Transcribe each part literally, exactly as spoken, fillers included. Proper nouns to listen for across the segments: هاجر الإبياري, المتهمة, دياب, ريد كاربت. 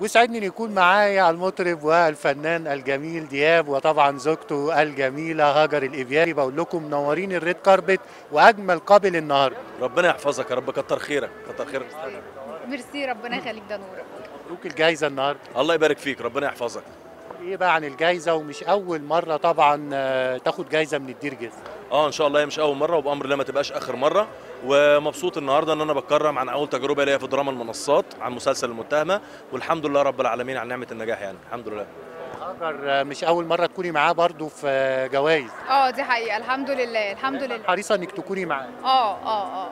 ويسعدني ان يكون معايا المطرب والفنان الجميل دياب وطبعا زوجته الجميله هاجر الإبياري. بقول لكم منورين الريد كاربت واجمل قابل النهارده. ربنا يحفظك يا رب، كتر خيرك كتر خيرك. ميرسي، ربنا يخليك، ده نورك. مبروك الجايزه النهارده. الله يبارك فيك، ربنا يحفظك. ايه بقى عن الجايزه؟ ومش اول مره طبعا تاخد جايزه من الدير جيزه. اه ان شاء الله هي مش اول مره، وبامر الله ما تبقاش اخر مره. ومبسوط النهارده ان انا بتكرم عن اول تجربه ليا في دراما المنصات عن مسلسل المتهمه، والحمد لله رب العالمين على نعمه النجاح، يعني الحمد لله. هاجر مش اول مره تكوني معاه برضو في جوائز. اه دي حقيقه، الحمد لله الحمد لله. حريصه انك تكوني معاه. اه اه اه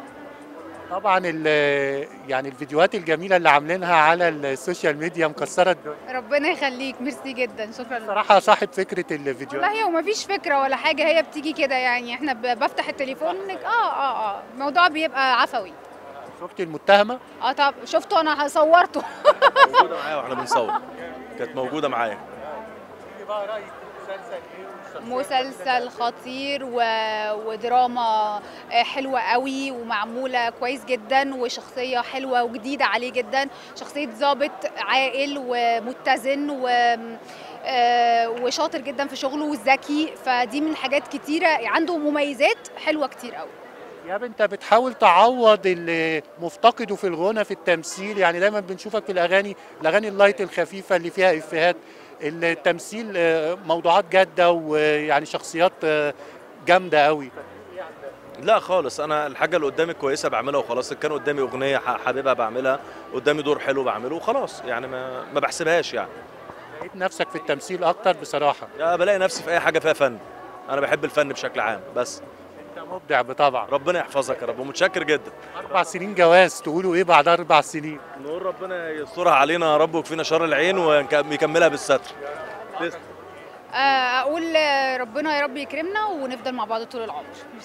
طبعا يعني الفيديوهات الجميله اللي عاملينها على السوشيال ميديا مكسره الدنيا. ربنا يخليك، ميرسي جدا، شكرا. صراحه صاحب فكره الفيديوهات. والله هو ما فيش فكره ولا حاجه، هي بتيجي كده يعني. احنا بفتح التليفون اه اه اه الموضوع بيبقى عفوي. شفتي المتهمه؟ اه طب شفته، انا صورته. موجوده معايا واحنا بنصور، كانت موجوده معايا. بقى رايك مسلسل ايه؟ مسلسل خطير و... ودراما حلوه قوي ومعموله كويس جدا، وشخصيه حلوه وجديده عليه جدا، شخصيه ضابط عاقل ومتزن و... وشاطر جدا في شغله وذكي. فدي من حاجات كتيره عنده، مميزات حلوه كتير قوي. يا بنت بتحاول تعوض اللي مفتقده في الغنى في التمثيل، يعني دايما بنشوفك في الاغاني الاغاني اللايت الخفيفه اللي فيها افيهات. التمثيل موضوعات جاده ويعني شخصيات جامده قوي. لا خالص، انا الحاجه اللي قدامي كويسه بعملها وخلاص. كان قدامي اغنيه حاببها بعملها، قدامي دور حلو بعمله وخلاص، يعني ما ما بحسبهاش. يعني لقيت نفسك في التمثيل اكتر بصراحه؟ لا، بلاقي نفسي في اي حاجه فيها فن، انا بحب الفن بشكل عام. بس انت مبدع بطبعك، ربنا يحفظك يا رب، ومتشكر جدا. اربع سنين جواز، تقولوا ايه بعد اربع سنين؟ نقول ربنا يسترها علينا يا رب ويكفينا شر العين ويكملها بالستر. اقول ربنا يا رب يكرمنا ونفضل مع بعض طول العمر.